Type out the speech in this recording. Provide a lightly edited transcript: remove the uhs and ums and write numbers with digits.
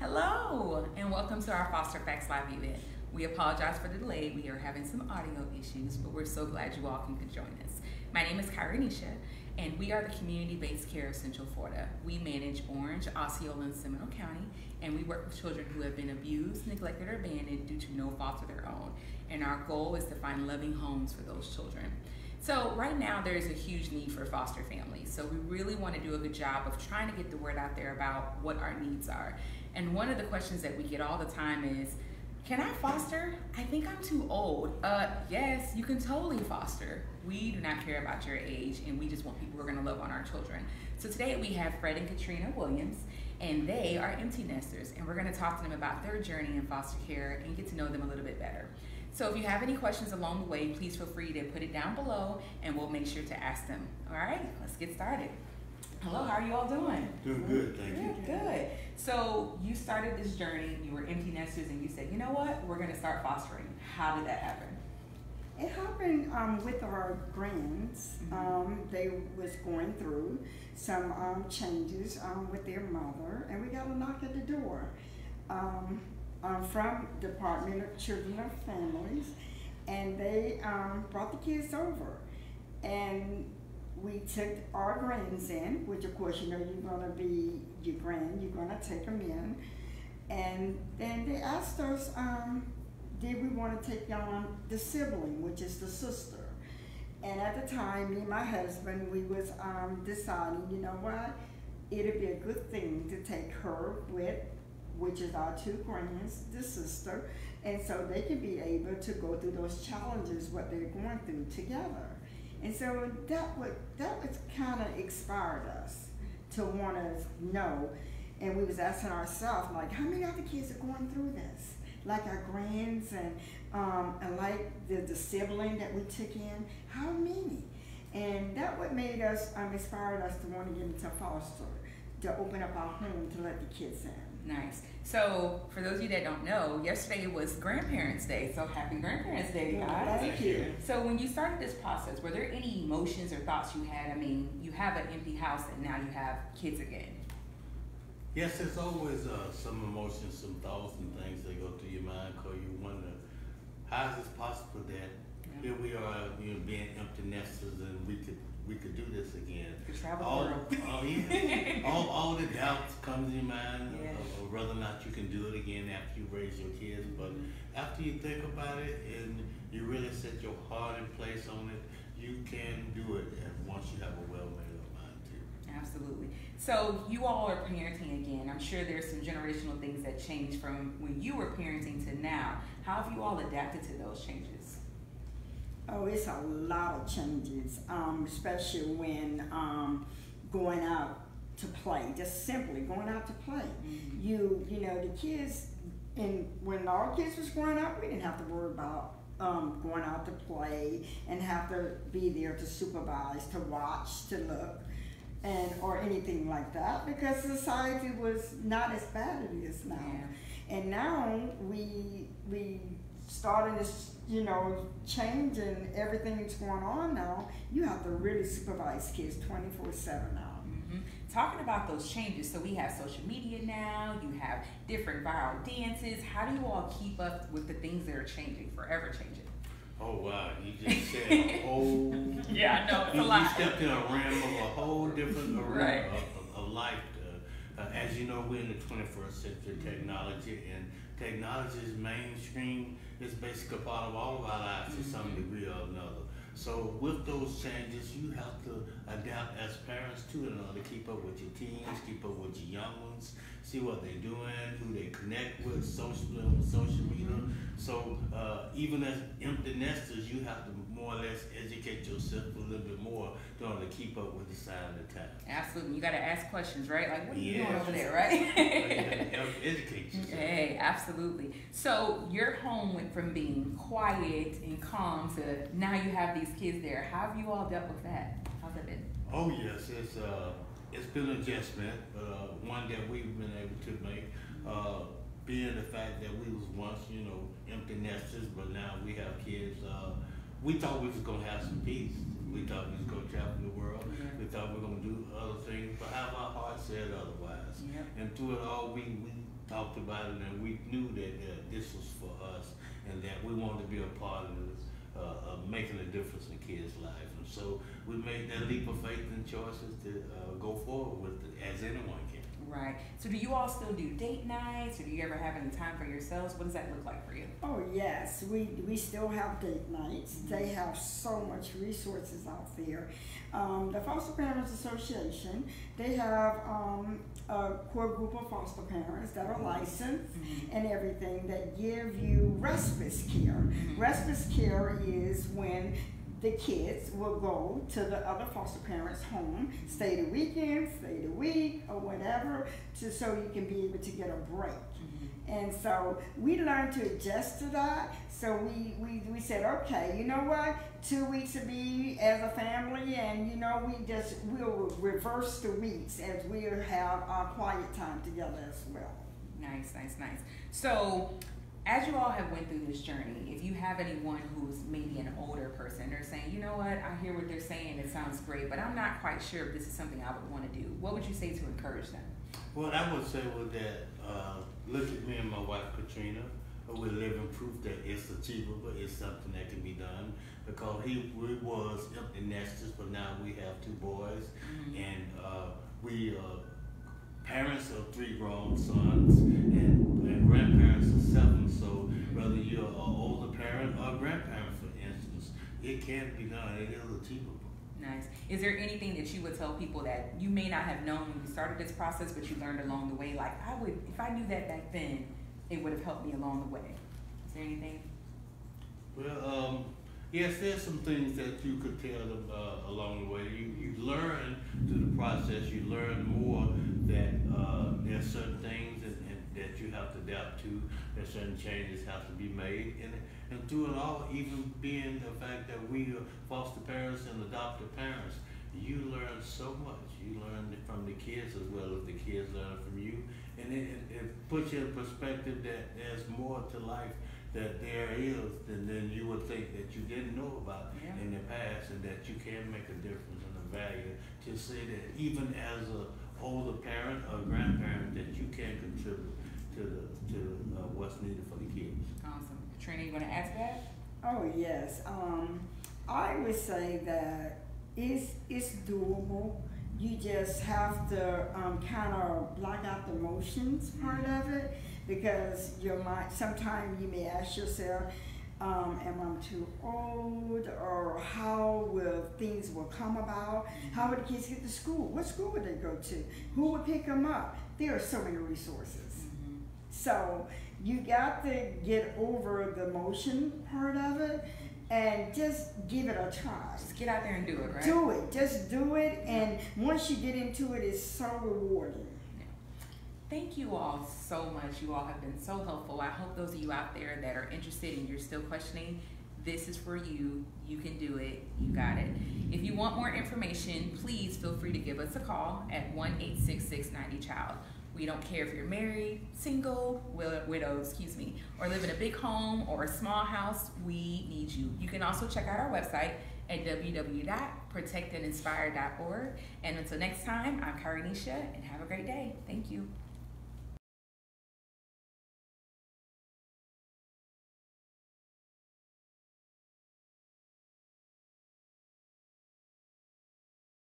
Hello, and welcome to our Foster Facts Live event. We apologize for the delay. We are having some audio issues, but we're so glad you all can join us. My name is Kyrie Nisha, and we are the Community Based Care of Central Florida. We manage Orange, Osceola, and Seminole County, and we work with children who have been abused, neglected, or abandoned due to no fault of their own. And our goal is to find loving homes for those children. So right now there's a huge need for foster families. So we really want to do a good job of trying to get the word out there about what our needs are. And one of the questions that we get all the time is, can I foster? I think I'm too old. Yes, you can totally foster. We do not care about your age, and we just want people who are gonna love on our children. So today we have Fred and Katrina Williams, and they are empty nesters, and we're gonna talk to them about their journey in foster care and get to know them a little bit better. So if you have any questions along the way, please feel free to put it down below, and we'll make sure to ask them. All right, let's get started. Hello, how are you all doing? Doing good, thank you. Good. So you started this journey, you were empty nesters, and you said, you know what, we're gonna start fostering. How did that happen? It happened with our grands. Mm-hmm. They was going through some changes with their mother, and we got a knock at the door from Department of Children and Families, and they brought the kids over. And we took our grands in, which of course, you know, you're gonna be your grand, you're gonna take them in. And then they asked us, did we wanna take on the sibling, which is the sister? And at the time, me and my husband, we was deciding, you know what, it'd be a good thing to take her with, which is our two grands, the sister, and so they can be able to go through those challenges, what they're going through together. And so that kind of inspired us to want to know. And we was asking ourselves, like, how many other kids are going through this? Like our grands and like the sibling that we took in, how many? And that what made us, inspired us to want to get into foster, to open up our home to let the kids in. Nice. So for those of you that don't know, yesterday was Grandparents Day. So happy Grandparents Day, guys. Thank you. So when you started this process, were there any emotions or thoughts you had? I mean, you have an empty house and now you have kids again. Yes, there's always some emotions, some thoughts and things that go through your mind because you wonder, how is it possible that here we are, you know, being empty nesters and we could do this again. All the doubts come to your mind, yes, of whether or not you can do it again after you raise your kids. But after you think about it and you really set your heart and place on it, you can do it, and once you have a well-made up mind too. Absolutely. So you all are parenting again. I'm sure there's some generational things that change from when you were parenting to now. How have you all adapted to those changes? Oh, it's a lot of changes, especially when going out to play, just simply going out to play. Mm-hmm. You know, the kids, and when our kids was growing up, we didn't have to worry about going out to play and have to be there to supervise, to watch, to look, and or anything like that, because society was not as bad as it is now. Yeah. And now we starting this, you know, change and everything that's going on now, you have to really supervise kids 24/7 now. Mm-hmm. Talking about those changes, so we have social media now, you have different viral dances. How do you all keep up with the things that are changing, forever changing? Oh wow, you just said a whole... Yeah, I know, it's a lot. You stepped in a realm of a whole different realm, right, of life. As you know, we're in the 21st century technology, and technology's mainstream is basically a part of all of our lives, mm-hmm, to some degree or another. So with those changes, you have to adapt as parents too, in order to keep up with your teens, keep up with your young ones, see what they're doing, who they connect with socially on social media. So even as empty nesters, you have to more or less educate yourself a little bit more in order to keep up with the sign of the time. Absolutely, you got to ask questions, right? Like, what are you doing over there, right? You educate yourself. Hey, absolutely. So your home went from being quiet and calm to now you have these kids there. How have you all dealt with that? How's it been? Oh yes, it's been an adjustment, one that we've been able to make, being the fact that we was once, you know, empty nesters, but now we have kids. We thought we was gonna have some peace. We thought we was gonna travel the world. Yeah. We thought we were gonna do other things, but our heart said otherwise. Yeah. And through it all, we talked about it, and we knew that this was for us and that we wanted to be a part of this, of making a difference in kids' lives. And so we made that leap of faith and choices to go forward with it as anyone can. Right. So do you all still do date nights, or do you ever have any time for yourselves? What does that look like for you? Oh, yes. We still have date nights. Mm-hmm. They have so much resources out there. The Foster Parents Association, they have a core group of foster parents that are licensed mm-hmm. and everything that give you respite care. Mm-hmm. Respite care is when the kids will go to the other foster parent's home, stay the weekend, stay the week, or whatever, so you can be able to get a break. Mm-hmm. And so we learned to adjust to that. So we said, okay, you know what? 2 weeks to be as a family, and you know, we'll reverse the weeks as we'll have our quiet time together as well. Nice, nice, nice. So, as you all have went through this journey, if you have anyone who's maybe an older person, they're saying, you know what, I hear what they're saying, it sounds great, but I'm not quite sure if this is something I would want to do. What would you say to encourage them? Well, I would say with that, look at me and my wife, Katrina. We're living proof that it's achievable, it's something that can be done. Because we was empty nesters, but now we have two boys, mm-hmm. and we parents of three grown sons, and grandparents of seven. So whether you're an older parent or a grandparent, for instance, it can be done. It is achievable. Nice. Is there anything that you would tell people that you may not have known when you started this process, but you learned along the way? Like, I would, if I knew that back then, it would have helped me along the way. Is there anything? Well, yes, there's some things that you could tell them along the way. You learn through the process. You learn more that there's certain things that you have to adapt to, that certain changes have to be made. And through it all, even being the fact that we are foster parents and adoptive parents, you learn so much. You learn from the kids as well as the kids learn from you. And it puts you in perspective that there's more to life that there is than you would think that you didn't know about yeah. in the past, and that you can make a difference and a value to say that even as an older parent or grandparent that you can contribute to what's needed for the kids. Awesome. Katrina, you want to ask that? Oh, yes. I would say that it's doable. You just have to kind of block out the emotions part of it, because your mind, sometimes you may ask yourself, am I too old, or how will things come about? How would the kids get to school? What school would they go to? Who would pick them up? There are so many resources. Mm-hmm. So you got to get over the emotion part of it and just give it a try. Just get out there and do it, right? Do it, just do it, and once you get into it, it's so rewarding. Thank you all so much. You all have been so helpful. I hope those of you out there that are interested and you're still questioning, this is for you. You can do it. You got it. If you want more information, please feel free to give us a call at 1-866-90-CHILD. We don't care if you're married, single, widow, excuse me, or live in a big home or a small house. We need you. You can also check out our website at www.protectandinspire.org. And until next time, I'm Kyrie Nisha, and have a great day. Thank you.